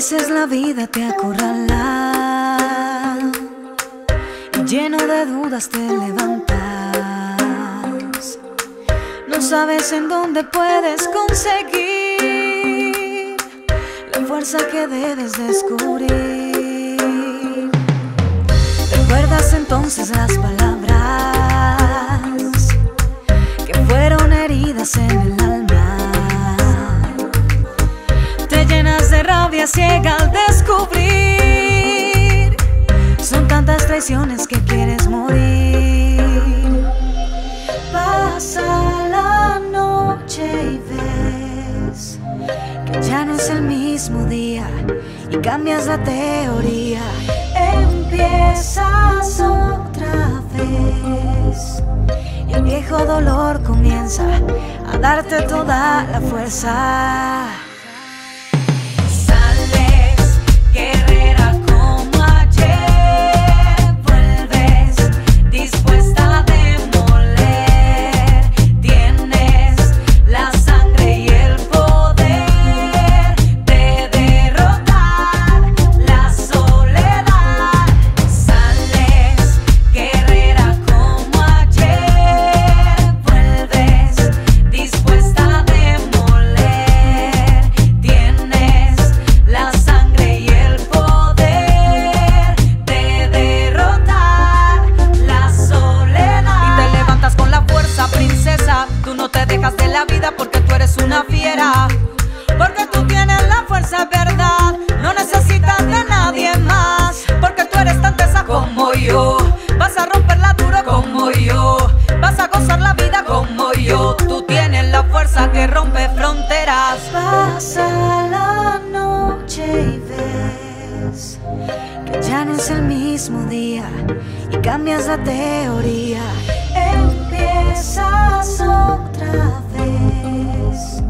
veces la vida te acorrala y lleno de dudas te levantas. No sabes en dónde puedes conseguir la fuerza que debes descubrir. ¿Recuerdas entonces las palabras que fueron heridas en el alma? De rabia ciega al descubrir, son tantas traiciones que quieres morir. Pasa la noche y ves que ya no es el mismo día y cambias la teoría. Empiezas otra vez y el viejo dolor comienza a darte toda la fuerza. Porque tú eres una fiera, porque tú tienes la fuerza, verdad, no necesitas de nadie más, porque tú eres tan tesa como yo, vas a romperla duro como yo, vas a gozar la vida como yo, tú tienes la fuerza que rompe fronteras. Pasa la noche y ves que ya no es el mismo día y cambias la teoría. Empiezas otra vez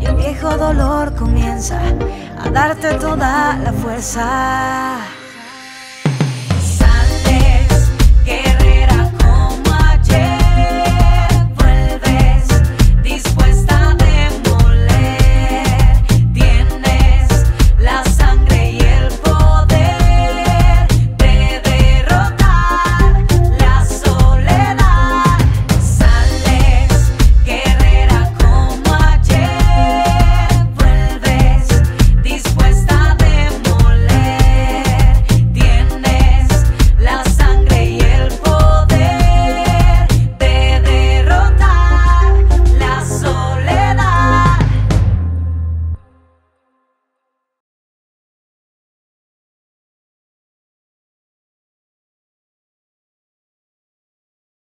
y el viejo dolor comienza a darte toda la fuerza.